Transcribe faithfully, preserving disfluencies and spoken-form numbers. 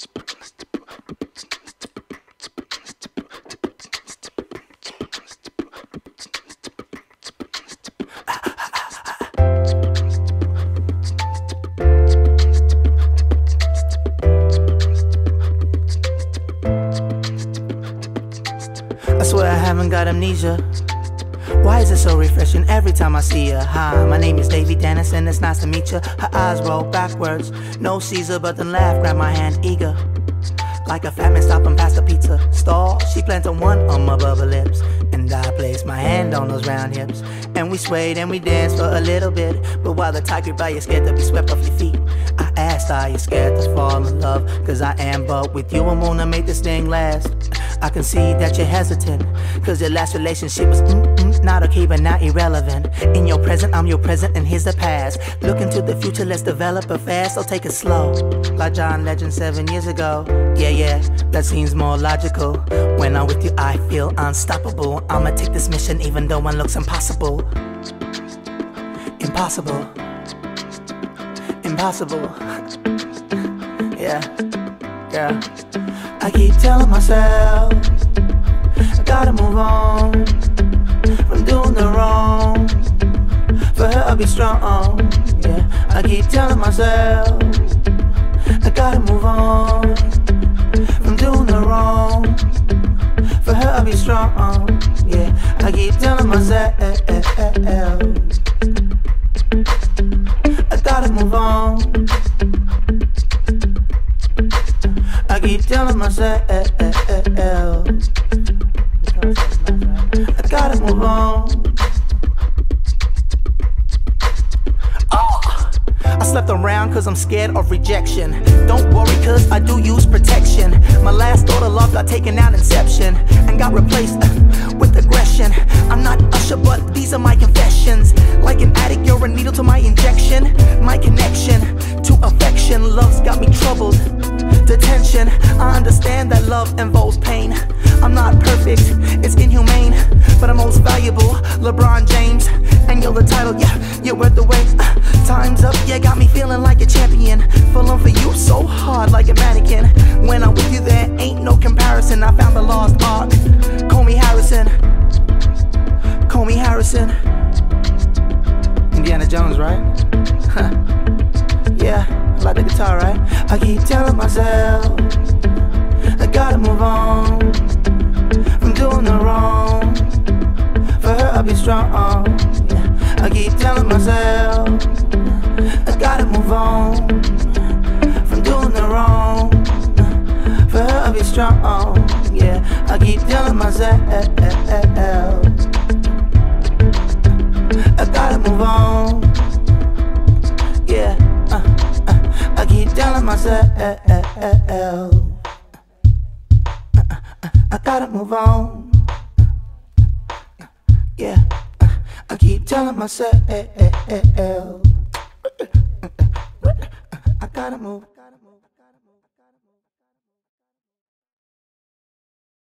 I swear I haven't got amnesia. Why is it so refreshing every time I see ya? Hi, my name is Davie Dennis and it's nice to meet ya. Her eyes roll backwards, no Caesar but then laugh, grab my hand eager. Like a fat man stopping past a pizza stall, she planted one on my bubble lips, and I placed my hand on those round hips. And we swayed and we danced for a little bit, but while the tide crept by, you're scared to be swept off your feet. I asked, are you scared to fall in love? Cause I am, but with you I'm gonna make this thing last. I can see that you're hesitant, cause your last relationship was mm-mm, not okay but not irrelevant. In your present, I'm your present and here's the past. Look into the future, let's develop it fast, so take it slow. Like John Legend seven years ago, yeah yeah, that seems more logical. When I'm with you I feel unstoppable. I'ma take this mission even though one looks impossible. Impossible. Impossible. Yeah, yeah. I keep telling myself I gotta move on from doing the wrong, for her I'll be strong. Yeah, I keep telling myself I gotta move on from doing the wrong, for her I'll be strong. Yeah, I keep telling myself I gotta move on. I keep telling myself I gotta move on. Oh! I slept around cause I'm scared of rejection. Don't worry cause I do use protection. My last thought of love got taken out inception and got replaced uh, with aggression. I'm not Usher but these are my confessions. Like an addict you're a needle to my injection. My connection to affection, love's got me troubled. Detention, I understand that love involves pain. I'm not perfect, it's inhumane, but I'm most valuable, LeBron James. And you're the title, yeah, you're worth the wait. uh, Time's up, yeah, got me feeling like a champion. Feeling for you so hard like a mannequin. When I'm with you there ain't no comparison. I found the lost art, call me Harrison. Call me Harrison. Indiana Jones, right? Huh. Yeah, I like the guitar, right? I keep telling myself I gotta move on from doing the wrong, for her I'll be strong. Yeah. I keep telling myself I gotta move on from doing the wrong, for her I'll be strong. Yeah, I keep telling myself I gotta move on. Yeah. Uh. I keep telling myself I gotta move on. Yeah, I keep telling myself I gotta move.